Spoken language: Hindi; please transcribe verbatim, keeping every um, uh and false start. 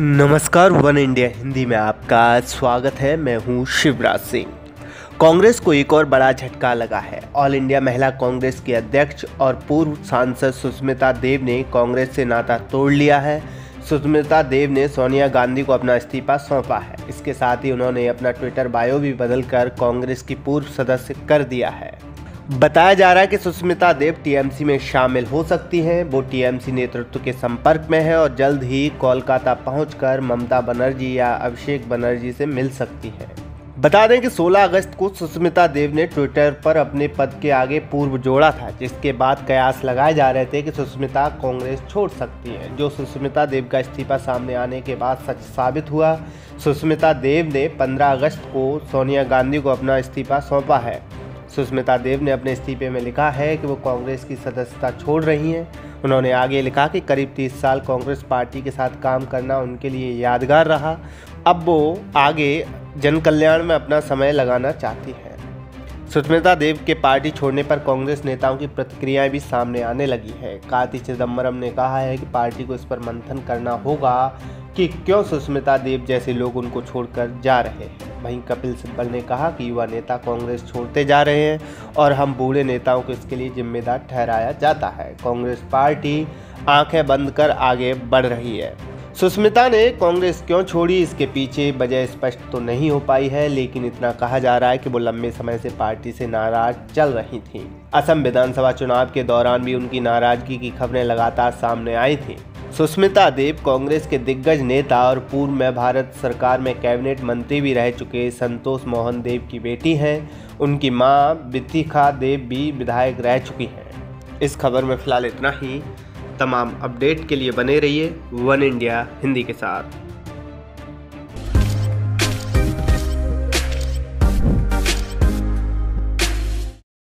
नमस्कार, वन इंडिया हिंदी में आपका स्वागत है। मैं हूं शिवराज सिंह। कांग्रेस को एक और बड़ा झटका लगा है। ऑल इंडिया महिला कांग्रेस के अध्यक्ष और पूर्व सांसद सुष्मिता देव ने कांग्रेस से नाता तोड़ लिया है। सुष्मिता देव ने सोनिया गांधी को अपना इस्तीफा सौंपा है। इसके साथ ही उन्होंने अपना ट्विटर बायो भी बदलकर कांग्रेस की पूर्व सदस्य कर दिया है। बताया जा रहा है कि Sushmita Dev T M C में शामिल हो सकती हैं। वो टी एम सी नेतृत्व के संपर्क में है और जल्द ही कोलकाता पहुंचकर ममता बनर्जी या अभिषेक बनर्जी से मिल सकती हैं। बता दें कि सोलह अगस्त को सुष्मिता देव ने ट्विटर पर अपने पद के आगे पूर्व जोड़ा था, जिसके बाद कयास लगाए जा रहे थे कि सुष्मिता कांग्रेस छोड़ सकती हैं। जो सुष्मिता देव का इस्तीफा सामने आने के बाद सच साबित हुआ। सुष्मिता देव ने पंद्रह अगस्त को सोनिया गांधी को अपना इस्तीफा सौंपा है। सुष्मिता देव ने अपने इस्तीफे में लिखा है कि वो कांग्रेस की सदस्यता छोड़ रही हैं। उन्होंने आगे लिखा कि करीब तीस साल कांग्रेस पार्टी के साथ काम करना उनके लिए यादगार रहा। अब वो आगे जन कल्याण में अपना समय लगाना चाहती हैं। सुष्मिता देव के पार्टी छोड़ने पर कांग्रेस नेताओं की प्रतिक्रियाएं भी सामने आने लगी हैं। कांति चिदंबरम ने कहा है कि पार्टी को इस पर मंथन करना होगा कि क्यों सुष्मिता देव जैसे लोग उनको छोड़कर जा रहे हैं। वहीं कपिल सिब्बल ने कहा कि युवा नेता कांग्रेस छोड़ते जा रहे हैं और हम बूढ़े नेताओं को इसके लिए जिम्मेदार ठहराया जाता है। कांग्रेस पार्टी आंखें बंद कर आगे बढ़ रही है। सुष्मिता ने कांग्रेस क्यों छोड़ी, इसके पीछे वजह स्पष्ट तो नहीं हो पाई है, लेकिन इतना कहा जा रहा है कि वो लंबे समय से पार्टी से नाराज चल रही थीं। असम विधानसभा चुनाव के दौरान भी उनकी नाराजगी की खबरें लगातार सामने आई थीं। सुष्मिता देव कांग्रेस के दिग्गज नेता और पूर्व में भारत सरकार में कैबिनेट मंत्री भी रह चुके संतोष मोहन देव की बेटी हैं। उनकी मां बिथिका देव भी विधायक रह चुकी हैं। इस खबर में फिलहाल इतना ही। तमाम अपडेट के लिए बने रहिए वन इंडिया हिंदी के साथ।